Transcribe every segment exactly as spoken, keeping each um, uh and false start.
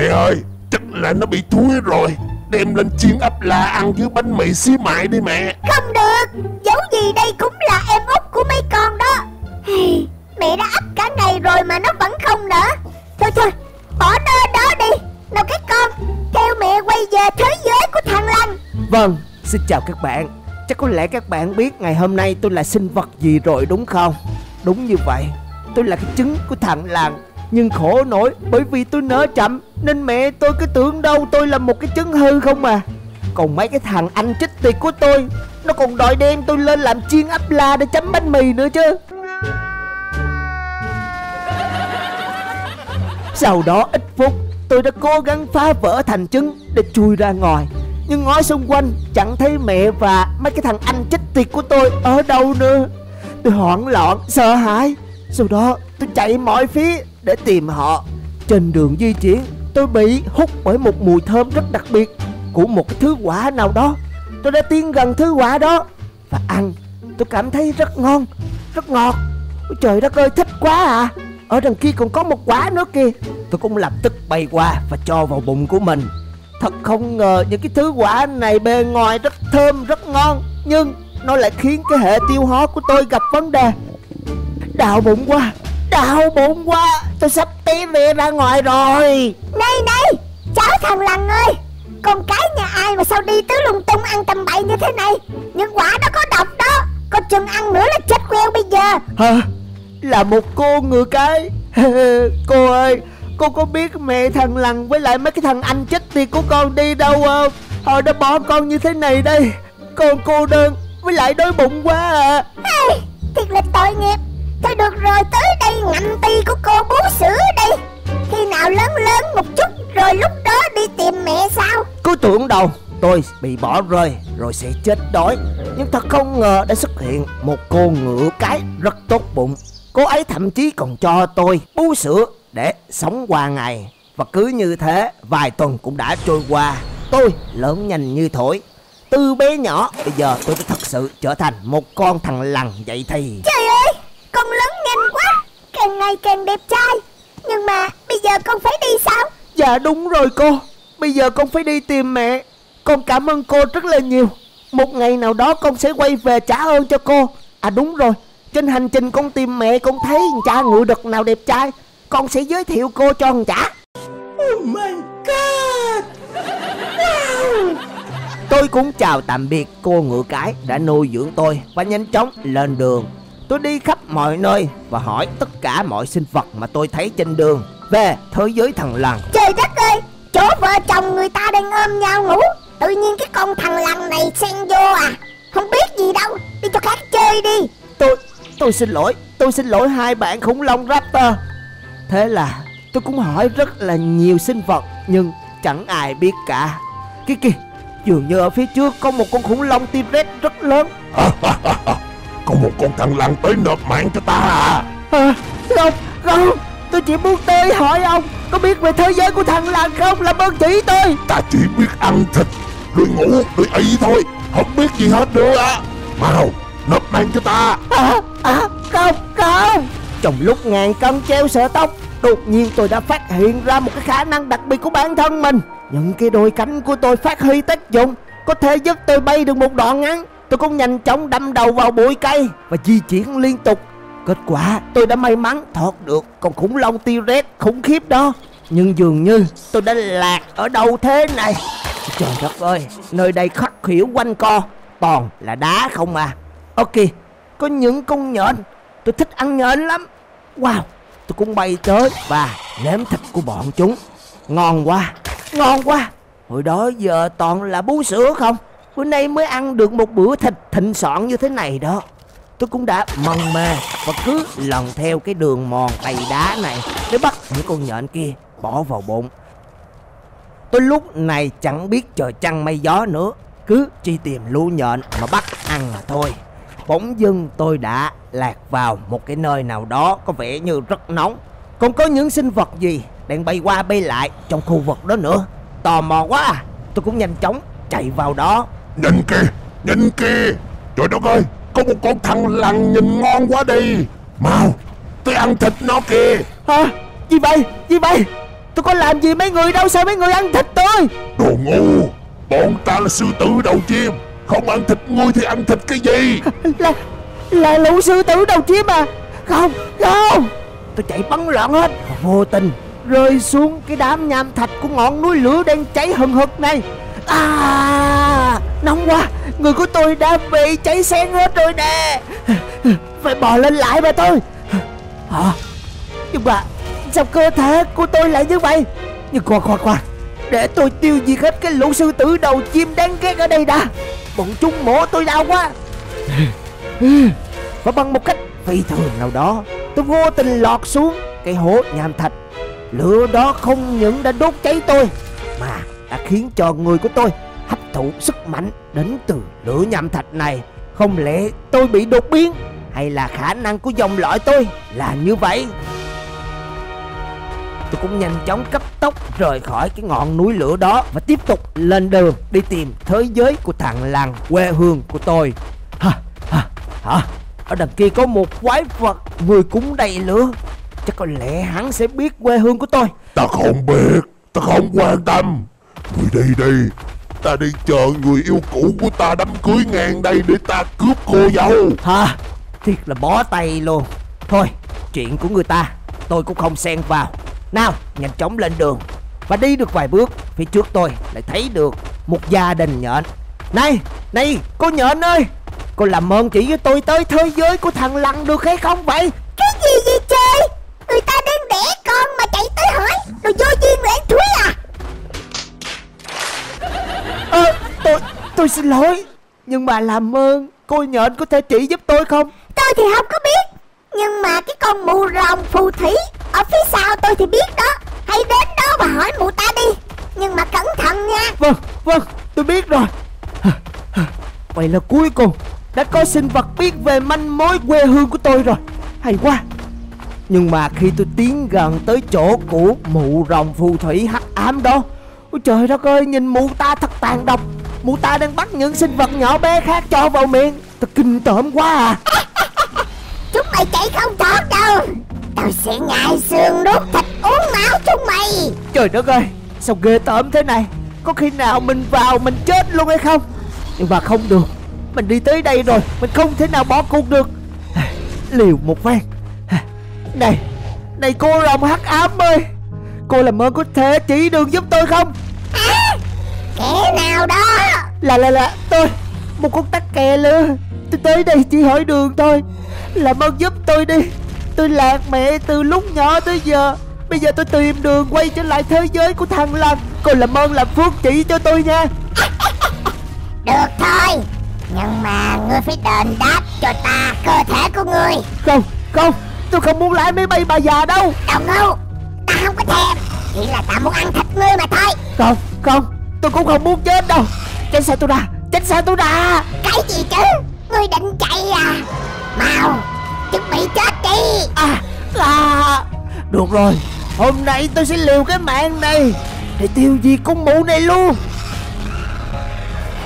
Trời ơi, chắc là nó bị thúi rồi. Đem lên chiên ấp la ăn với bánh mì xí mại đi mẹ. Không được, dẫu gì đây cũng là em út của mấy con đó. Mẹ đã ấp cả ngày rồi mà nó vẫn không nở. Thôi thôi, bỏ nó đó đi. Nào các con, theo mẹ quay về thế giới của thằng Lành. Vâng, xin chào các bạn. Chắc có lẽ các bạn biết ngày hôm nay tôi là sinh vật gì rồi đúng không? Đúng như vậy, tôi là cái trứng của thằng Lành. Nhưng khổ nổi bởi vì tôi nở chậm nên mẹ tôi cứ tưởng đâu tôi là một cái trứng hư không à. Còn mấy cái thằng anh chích tiệt của tôi, nó còn đòi đem tôi lên làm chiên ấp la để chấm bánh mì nữa chứ. Sau đó ít phút, tôi đã cố gắng phá vỡ thành trứng để chui ra ngoài. Nhưng ngó xung quanh chẳng thấy mẹ và mấy cái thằng anh chích tiệt của tôi ở đâu nữa. Tôi hoảng loạn, sợ hãi. Sau đó tôi chạy mọi phía để tìm họ. Trên đường di chuyển, tôi bị hút bởi một mùi thơm rất đặc biệt của một cái thứ quả nào đó. Tôi đã tiến gần thứ quả đó và ăn. Tôi cảm thấy rất ngon, rất ngọt. Ôi trời đất ơi, thích quá à. Ở đằng kia còn có một quả nữa kìa. Tôi cũng lập tức bay qua và cho vào bụng của mình. Thật không ngờ những cái thứ quả này bề ngoài rất thơm, rất ngon, nhưng nó lại khiến cái hệ tiêu hóa của tôi gặp vấn đề. Đau bụng quá, đau bụng quá. Tôi sắp té mẹ ra ngoài rồi. Này này, cháu thằng Lành ơi, con cái nhà ai mà sao đi tứ lung tung ăn tầm bậy như thế này. Những quả đó có độc đó, con chừng ăn nữa là chết queo bây giờ. Hả? Là một cô ngựa cái. Cô ơi, cô có biết mẹ thằng Lành với lại mấy cái thằng anh chết thì của con đi đâu không? Họ đã bỏ con như thế này đây. Con cô đơn với lại đói bụng quá à. Hey, thiệt là tội nghiệp. Thôi được rồi, tới đây ngậm ti của cô bú sữa đi. Khi nào lớn lớn một chút rồi lúc đó đi tìm mẹ sao? Cứ tưởng đâu tôi bị bỏ rơi rồi sẽ chết đói, nhưng thật không ngờ đã xuất hiện một cô ngựa cái rất tốt bụng. Cô ấy thậm chí còn cho tôi bú sữa để sống qua ngày. Và cứ như thế, vài tuần cũng đã trôi qua. Tôi lớn nhanh như thổi. Từ bé nhỏ, bây giờ tôi đã thật sự trở thành một con thằng Lằn vậy thì. Trời ơi, con lớn nhanh quá, càng ngày càng đẹp trai. Nhưng mà bây giờ con phải đi sao? Dạ đúng rồi cô, bây giờ con phải đi tìm mẹ. Con cảm ơn cô rất là nhiều. Một ngày nào đó con sẽ quay về trả ơn cho cô. À đúng rồi, trên hành trình con tìm mẹ, con thấy con cha ngựa đực nào đẹp trai, con sẽ giới thiệu cô cho con chả. Oh my god. Wow. Tôi cũng chào tạm biệt cô ngựa cái đã nuôi dưỡng tôi và nhanh chóng lên đường. Tôi đi khắp mọi nơi và hỏi tất cả mọi sinh vật mà tôi thấy trên đường về thế giới thằng Lằn. Trời đất ơi, chỗ vợ chồng người ta đang ôm nhau ngủ, tự nhiên cái con thằng Lằn này xen vô à. Không biết gì đâu, đi cho khác chơi đi. Tôi, tôi xin lỗi, tôi xin lỗi hai bạn khủng long raptor. Thế là tôi cũng hỏi rất là nhiều sinh vật nhưng chẳng ai biết cả. Kìa kìa, dường như ở phía trước có một con khủng long T-Rex rất lớn. Có một con thằng Lằn tới nộp mạng cho ta à? À không, không, tôi chỉ muốn tới hỏi ông có biết về thế giới của thằng Lằn không, làm ơn chỉ tôi. Ta chỉ biết ăn thịt, rồi ngủ, rồi ấy thôi, không biết gì hết nữa à. Mau, nộp mạng cho ta. À, à, không, không. Trong lúc ngàn cân treo sợi tóc, đột nhiên tôi đã phát hiện ra một cái khả năng đặc biệt của bản thân mình. Những cái đôi cánh của tôi phát huy tác dụng, có thể giúp tôi bay được một đoạn ngắn. Tôi cũng nhanh chóng đâm đầu vào bụi cây và di chuyển liên tục. Kết quả tôi đã may mắn thoát được con khủng long T-Rex khủng khiếp đó. Nhưng dường như tôi đã lạc ở đâu thế này. Trời đất ơi, nơi đây khắc khỉu quanh co toàn là đá không à. Ok, có những con nhện. Tôi thích ăn nhện lắm. Wow, tôi cũng bay tới và nếm thịt của bọn chúng. Ngon quá, ngon quá. Hồi đó giờ toàn là bú sữa không. Bữa nay mới ăn được một bữa thịt thịnh soạn như thế này đó. Tôi cũng đã mân mê và cứ lần theo cái đường mòn đầy đá này để bắt những con nhện kia bỏ vào bụng. Tôi lúc này chẳng biết trời trăng mây gió nữa, cứ truy tìm lũ nhện mà bắt ăn mà thôi. Bỗng dưng tôi đã lạc vào một cái nơi nào đó có vẻ như rất nóng. Còn có những sinh vật gì đang bay qua bay lại trong khu vực đó nữa. Tò mò quá à, tôi cũng nhanh chóng chạy vào đó. Nhìn kìa, nhìn kìa. Trời đất ơi, có một con thằng Lằn nhìn ngon quá đi. Mau, tôi ăn thịt nó kìa. Hả? Gì vậy, gì vậy? Tôi có làm gì mấy người đâu, sao mấy người ăn thịt tôi? Đồ ngu, bọn ta là sư tử đầu chim, không ăn thịt ngươi thì ăn thịt cái gì? Là là lũ sư tử đầu chim à? Không, không, tôi chạy bắn loạn hết, vô tình rơi xuống cái đám nham thạch của ngọn núi lửa đang cháy hừng hực này. À, nóng quá, người của tôi đã bị cháy xém hết rồi nè, phải bò lên lại mà tôi. Hả? Nhưng mà sao cơ thể của tôi lại như vậy? Nhưng khoan khoan khoan, để tôi tiêu diệt hết cái lũ sư tử đầu chim đáng ghét ở đây đã. Bọn chúng mổ tôi đau quá. Và bằng một cách phi thường nào đó, tôi vô tình lọt xuống cái hố nham thạch. Lửa đó không những đã đốt cháy tôi mà đã khiến cho người của tôi hấp thụ sức mạnh đến từ lửa nham thạch này. Không lẽ tôi bị đột biến, hay là khả năng của dòng lõi tôi là như vậy? Tôi cũng nhanh chóng cấp tốc rời khỏi cái ngọn núi lửa đó và tiếp tục lên đường đi tìm thế giới của thằng làng quê hương của tôi. Hả? Hả? Hả? Ở đằng kia có một quái vật vừa cũng đầy lửa, chắc có lẽ hắn sẽ biết quê hương của tôi. Ta không biết, ta không quan tâm. Người đi đi, ta đi chờ người yêu cũ của ta đám cưới ngang đây để ta cướp cô dâu. Hả? Thiệt là bó tay luôn. Thôi, chuyện của người ta tôi cũng không xen vào. Nào, nhanh chóng lên đường. Và đi được vài bước, phía trước tôi lại thấy được một gia đình nhện. Này, này, cô nhện ơi, cô làm ơn chỉ với tôi tới thế giới của thằng lằn được hay không vậy? Cái gì vậy trời? Người ta đang đẻ con mà chạy tới hỏi rồi vô duyên lãng thúi à? Ờ, tôi, tôi xin lỗi, nhưng mà làm ơn cô nhện có thể chỉ giúp tôi không? Tôi thì không có biết, nhưng mà cái con mụ rồng phù thủy ở phía sau tôi thì biết đó. Hãy đến đó và hỏi mụ ta đi, nhưng mà cẩn thận nha. Vâng, vâng, tôi biết rồi. Vậy là cuối cùng đã có sinh vật biết về manh mối quê hương của tôi rồi. Hay quá. Nhưng mà khi tôi tiến gần tới chỗ của mụ rồng phù thủy hắc ám đó, ôi trời đất ơi, nhìn mụ ta thật tàn độc. Mụ ta đang bắt những sinh vật nhỏ bé khác cho vào miệng. Tôi kinh tởm quá à. Chúng mày chạy không thoát đâu, tao sẽ nhai xương đốt thịt uống máu chúng mày. Trời đất ơi, sao ghê tởm thế này. Có khi nào mình vào mình chết luôn hay không? Nhưng mà không được, mình đi tới đây rồi, mình không thể nào bỏ cuộc được. Liều một phen. Này, này cô rồng hắc ám ơi, cô làm ơn có thể chỉ đường giúp tôi không? À, kẻ nào đó? Là là là tôi, một con tắc kè lừa. Tôi tới đây chỉ hỏi đường thôi, làm ơn giúp tôi đi. Tôi lạc mẹ từ lúc nhỏ tới giờ, bây giờ tôi tìm đường quay trở lại thế giới của thằng lằn. Cô làm ơn làm phước chỉ cho tôi nha. Được thôi, nhưng mà ngươi phải đền đáp cho ta cơ thể của ngươi. Không, không, tôi không muốn lái máy bay bà già đâu. Đồng ngu, ta không có thèm, chỉ là ta muốn ăn thịt ngươi mà thôi. Không, không, tôi cũng không muốn chết đâu. Tránh xa tôi ra, tránh xa tôi ra. Cái gì chứ, ngươi định chạy à? Mau, chuẩn bị chết đi. À, à, được rồi, hôm nay tôi sẽ liều cái mạng này để tiêu diệt con mụ này luôn.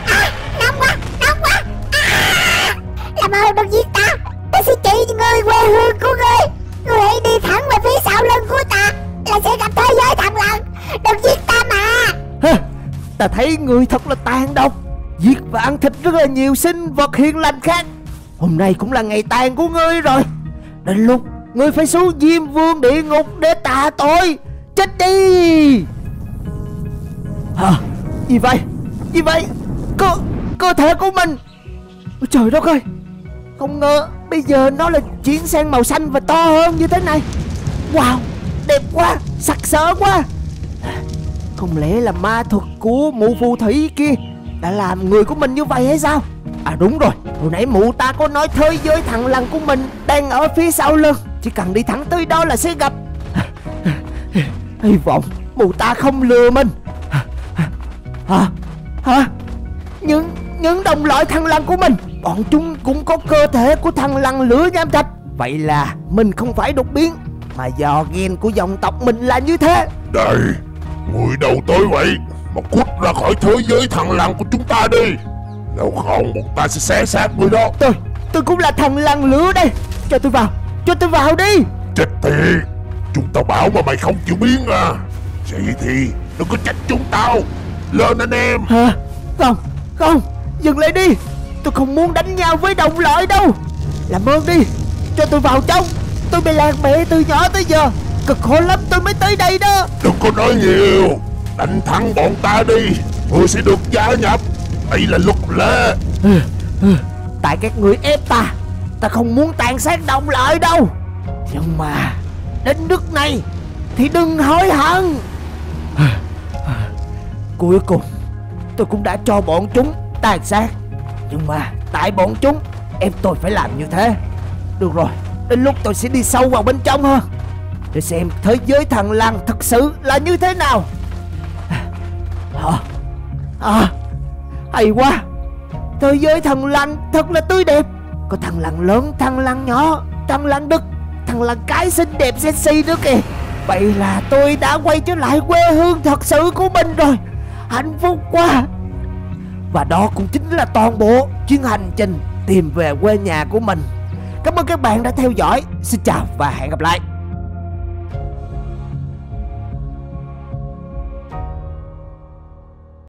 À, nóng quá, nóng quá. À, làm ơn đừng giết ta, ta sẽ chỉ cho người quê hương của ngươi. Ngươi hãy đi thẳng về phía sau lưng của ta là sẽ gặp thế giới thằng lằn. Đừng giết ta mà. Hơ, ta thấy người thật là tàn độc, giết và ăn thịt rất là nhiều sinh vật hiền lành khác. Hôm nay cũng là ngày tàn của ngươi rồi. Đến lúc ngươi phải xuống diêm vương địa ngục để tạ tội. Chết đi. Hả? Gì vậy? Gì vậy? Cơ, cơ thể của mình. Ôi trời đất ơi, không ngờ bây giờ nó là chuyển sang màu xanh và to hơn như thế này. Wow, đẹp quá, sặc sỡ quá. Không lẽ là ma thuật của mụ phù thủy kia đã làm người của mình như vậy hay sao? À đúng rồi, hồi nãy mụ ta có nói thế giới thằng lằn của mình đang ở phía sau lưng, chỉ cần đi thẳng tới đó là sẽ gặp. Hy vọng mụ ta không lừa mình. Hả? Hả? Những, những đồng loại thằng lằn của mình, bọn chúng cũng có cơ thể của thằng lằn lửa nham thạch. Vậy là mình không phải đột biến, mà do gen của dòng tộc mình là như thế. Đây, người đầu tới vậy mà cút ra khỏi thế giới thằng lằn của chúng ta đi, nếu không bọn ta sẽ xé xác người đó. Tôi, tôi cũng là thằng lằn lửa đây. Cho tôi vào, cho tôi vào đi. Chết tiệt, chúng tao bảo mà mày không chịu biến à. Vậy thì đừng có trách chúng tao. Lên anh em. Hả? Không, không, dừng lại đi. Tôi không muốn đánh nhau với đồng loại đâu. Làm ơn đi, cho tôi vào trong. Tôi bị lạc mẹ từ nhỏ tới giờ, cực khổ lắm tôi mới tới đây đó. Đừng có nói nhiều. Đánh thắng bọn ta đi, tôi sẽ được gia nhập. Đây là luật lệ. Ừ, ừ. Tại các người ép ta. Ta không muốn tàn sát đồng loại đâu. Nhưng mà đến nước này thì đừng hối hận. Cuối cùng tôi cũng đã cho bọn chúng tàn sát. Nhưng mà tại bọn chúng em tôi phải làm như thế. Được rồi, đến lúc tôi sẽ đi sâu vào bên trong hơn, để xem thế giới thằn lằn thật sự là như thế nào. À, à, hay quá. Thế giới thằn lằn thật là tươi đẹp. Có thằn lằn lớn, thằn lằn nhỏ, thằn lằn đực, thằn lằn cái xinh đẹp sexy nữa kìa. Vậy là tôi đã quay trở lại quê hương thật sự của mình rồi. Hạnh phúc quá. Và đó cũng chính là toàn bộ chuyến hành trình tìm về quê nhà của mình. Cảm ơn các bạn đã theo dõi. Xin chào và hẹn gặp lại.